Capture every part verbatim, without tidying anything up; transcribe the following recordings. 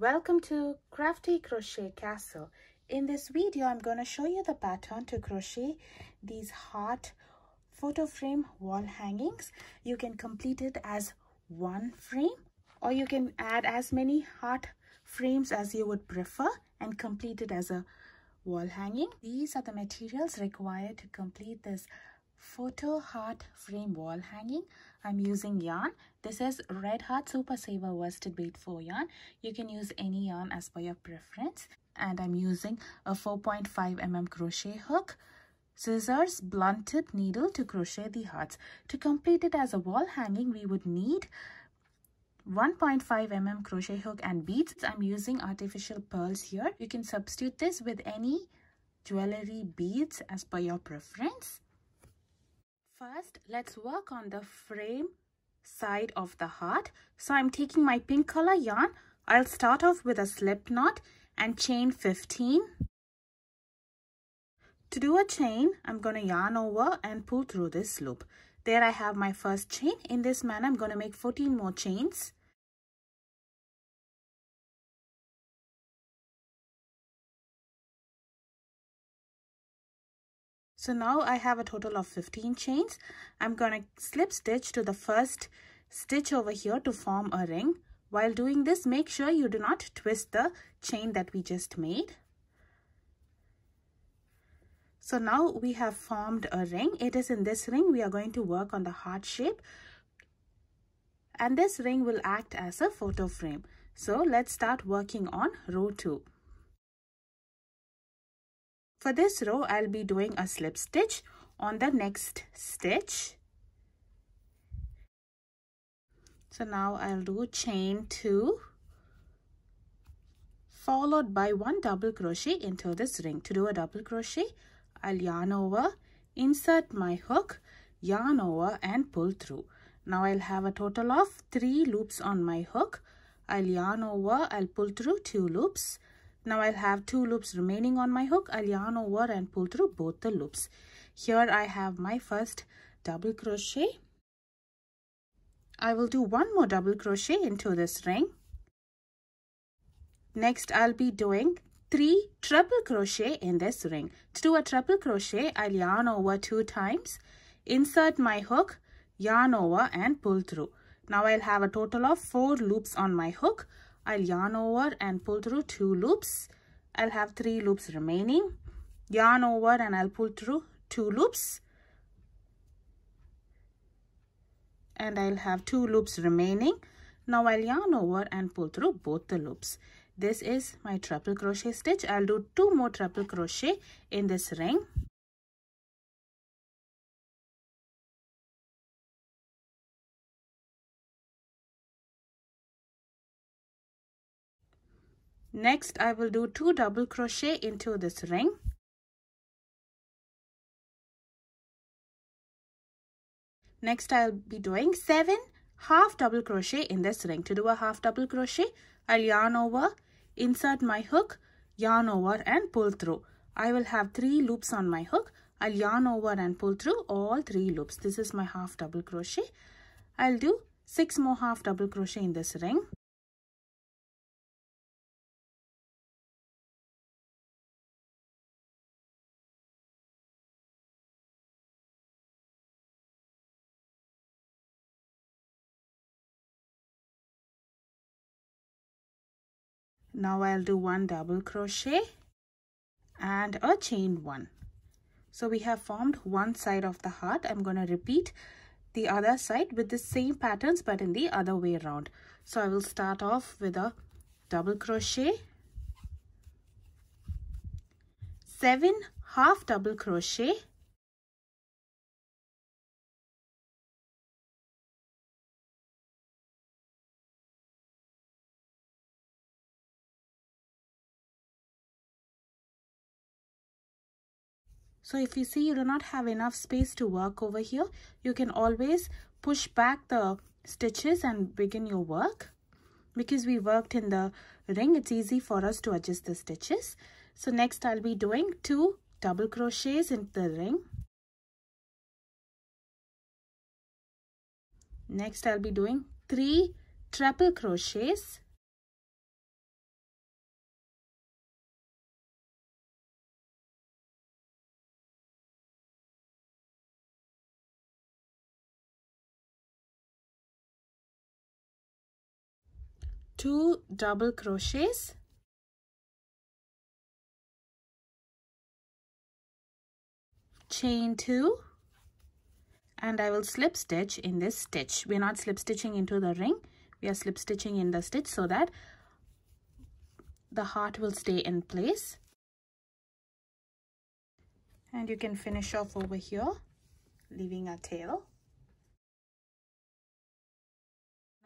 Welcome to Crafty Crochet Castle. In this video, I'm going to show you the pattern to crochet these heart photo frame wall hangings. You can complete it as one frame, or you can add as many heart frames as you would prefer and complete it as a wall hanging. These are the materials required to complete this photo heart frame wall hanging. I'm using yarn. This is Red Heart Super Saver worsted weight four yarn. You can use any yarn as per your preference. And I'm using a four point five millimeter crochet hook, scissors, blunted needle to crochet the hearts. To complete it as a wall hanging, we would need one point five millimeter crochet hook and beads. I'm using artificial pearls here. You can substitute this with any jewelry beads as per your preference. First, let's work on the frame side of the heart. So I'm taking my pink color yarn. I'll start off with a slip knot and chain fifteen. To do a chain, I'm going to yarn over and pull through this loop. There I have my first chain. In this manner, I'm going to make fourteen more chains. So now I have a total of fifteen chains. I'm going to slip stitch to the first stitch over here to form a ring. While doing this, make sure you do not twist the chain that we just made. So now we have formed a ring. It is in this ring we are going to work on the heart shape. And this ring will act as a photo frame. So let's start working on row two. For this row, I'll be doing a slip stitch on the next stitch. So now I'll do chain two, followed by one double crochet into this ring. To do a double crochet, I'll yarn over, insert my hook, yarn over and pull through. Now I'll have a total of three loops on my hook. I'll yarn over, I'll pull through two loops. Now I'll have two loops remaining on my hook. I'll yarn over and pull through both the loops. Here I have my first double crochet. I will do one more double crochet into this ring. Next, I'll be doing three triple crochet in this ring. To do a triple crochet, I'll yarn over two times, insert my hook, yarn over and pull through. Now I'll have a total of four loops on my hook. I'll yarn over and pull through two loops. I'll have three loops remaining. Yarn over and I'll pull through two loops. And I'll have two loops remaining. Now I'll yarn over and pull through both the loops. This is my triple crochet stitch. I'll do two more triple crochet in this ring. Next, I will do two double crochet into this ring. Next, I'll be doing seven half double crochet in this ring. To do a half double crochet, I'll yarn over, insert my hook, yarn over and pull through. I will have three loops on my hook. I'll yarn over and pull through all three loops. This is my half double crochet. I'll do six more half double crochet in this ring. Now I'll do one double crochet and a chain one. So we have formed one side of the heart. I'm going to repeat the other side with the same patterns but in the other way around. So I will start off with a double crochet, seven half double crochet, so if you see you do not have enough space to work over here, you can always push back the stitches and begin your work. Because we worked in the ring, it's easy for us to adjust the stitches. So next I'll be doing two double crochets in the ring. Next I'll be doing three triple crochets. two double crochets, chain two, and I will slip stitch in this stitch. We are not slip stitching into the ring, we are slip stitching in the stitch so that the heart will stay in place. And you can finish off over here, leaving a tail.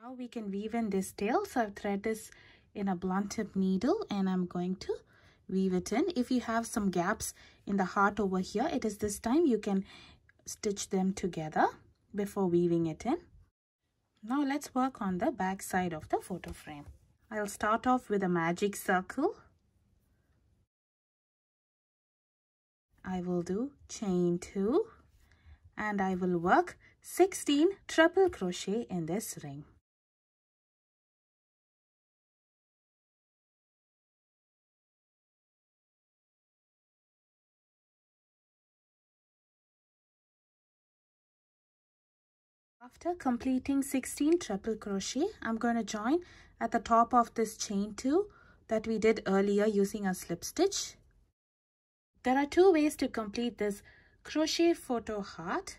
Now we can weave in this tail. So I've thread this in a blunt tip needle and I'm going to weave it in. If you have some gaps in the heart over here, it is this time you can stitch them together before weaving it in. Now let's work on the back side of the photo frame. I'll start off with a magic circle. I will do chain two and I will work sixteen triple crochet in this ring. After completing sixteen triple crochet, I'm going to join at the top of this chain two that we did earlier using a slip stitch. There are two ways to complete this crochet photo heart.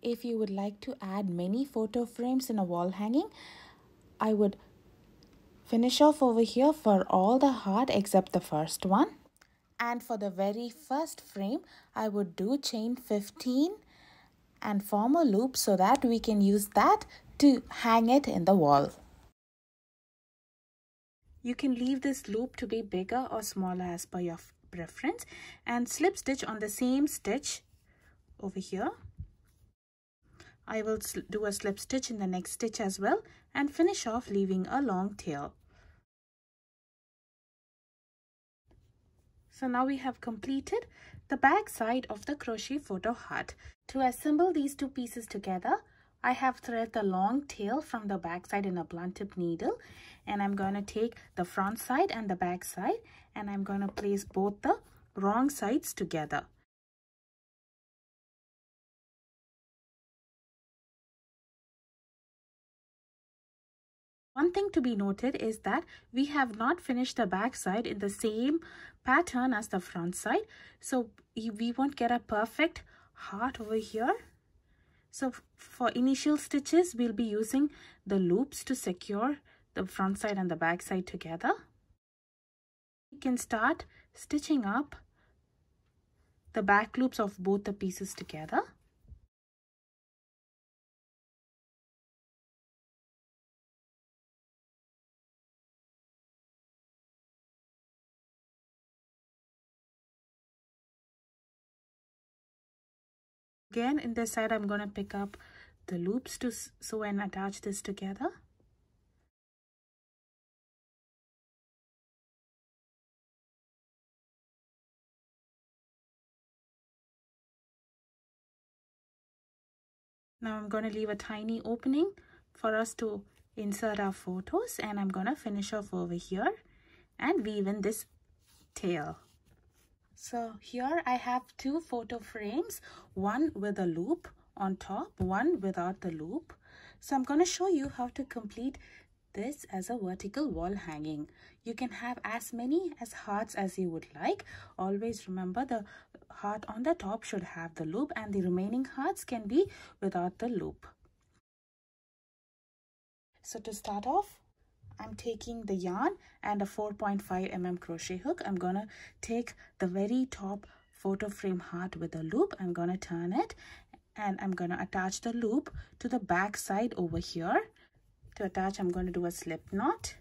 If you would like to add many photo frames in a wall hanging, I would finish off over here for all the heart except the first one. And for the very first frame, I would do chain fifteen and form a loop so that we can use that to hang it in the wall. You can leave this loop to be bigger or smaller as per your preference and slip stitch on the same stitch over here. I will do a slip stitch in the next stitch as well and finish off leaving a long tail. So now we have completed the back side of the crochet photo heart. To assemble these two pieces together, I have threaded the long tail from the back side in a blunt tip needle, and I'm going to take the front side and the back side and I'm going to place both the wrong sides together. One thing to be noted is that we have not finished the back side in the same pattern as the front side, so we won't get a perfect heart over here. So for initial stitches, we'll be using the loops to secure the front side and the back side together. You can start stitching up the back loops of both the pieces together. Again, in this side, I'm going to pick up the loops to sew and attach this together. Now I'm going to leave a tiny opening for us to insert our photos, and I'm going to finish off over here and weave in this tail. So here I have two photo frames, one with a loop on top, one without the loop. So I'm going to show you how to complete this as a vertical wall hanging. You can have as many as hearts as you would like. Always remember the heart on the top should have the loop and the remaining hearts can be without the loop. So to start off, I'm taking the yarn and a four point five millimeter crochet hook. I'm gonna take the very top photo frame heart with a loop. I'm gonna turn it and I'm gonna attach the loop to the back side over here. To attach, I'm gonna do a slip knot.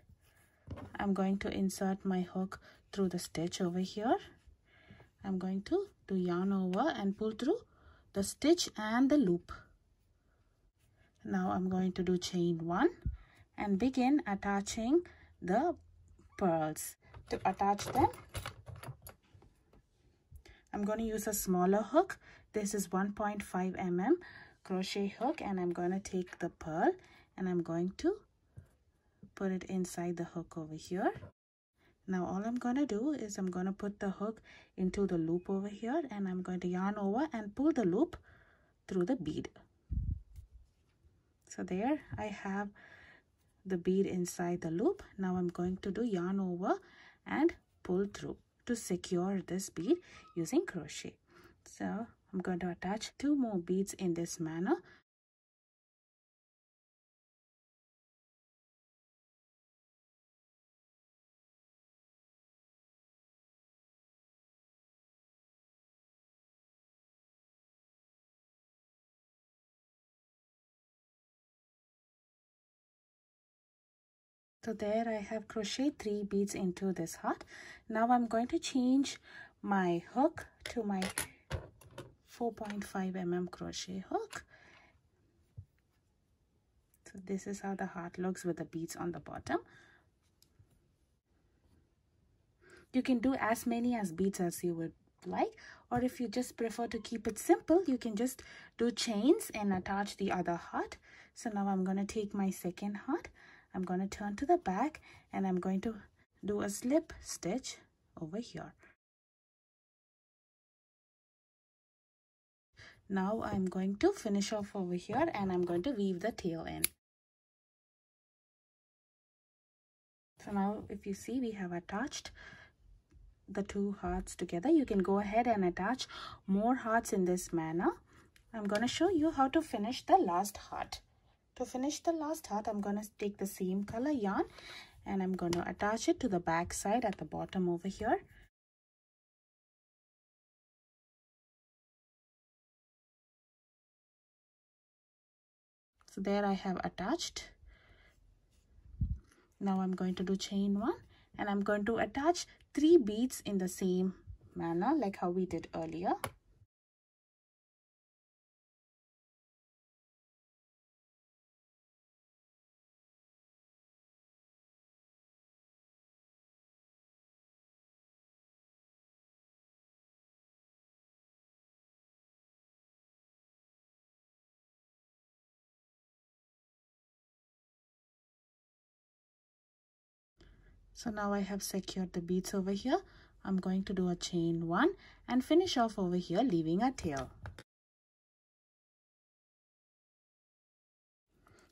I'm going to insert my hook through the stitch over here. I'm going to do yarn over and pull through the stitch and the loop. Now I'm going to do chain one and begin attaching the pearls. To attach them, I'm going to use a smaller hook. This is one point five millimeter crochet hook and I'm going to take the pearl and I'm going to put it inside the hook over here. Now all I'm going to do is I'm going to put the hook into the loop over here and I'm going to yarn over and pull the loop through the bead. So there I have the bead inside the loop. Now I'm going to do yarn over and pull through to secure this bead using crochet. So I'm going to attach two more beads in this manner. So there I have crocheted three beads into this heart. Now I'm going to change my hook to my four point five millimeter crochet hook. So this is how the heart looks with the beads on the bottom. You can do as many as beads as you would like, or if you just prefer to keep it simple, you can just do chains and attach the other heart. So now I'm going to take my second heart. I'm going to turn to the back and I'm going to do a slip stitch over here. Now I'm going to finish off over here and I'm going to weave the tail in. So now if you see, we have attached the two hearts together. You can go ahead and attach more hearts in this manner. I'm going to show you how to finish the last heart. To finish the last heart, I'm going to take the same color yarn and I'm going to attach it to the back side at the bottom over here. So there I have attached. Now I'm going to do chain one and I'm going to attach three beads in the same manner like how we did earlier. So now I have secured the beads over here. I'm going to do a chain one and finish off over here, leaving a tail.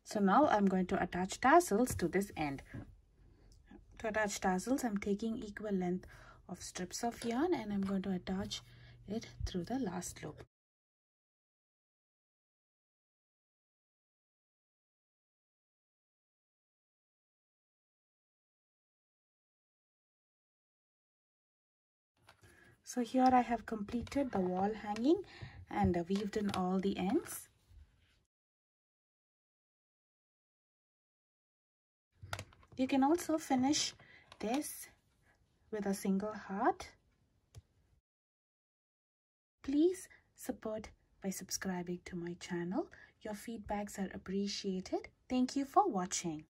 So now I'm going to attach tassels to this end. To attach tassels, I'm taking equal length of strips of yarn and I'm going to attach it through the last loop. So here I have completed the wall hanging and weaved in all the ends. You can also finish this with a single heart. Please support by subscribing to my channel. Your feedbacks are appreciated. Thank you for watching.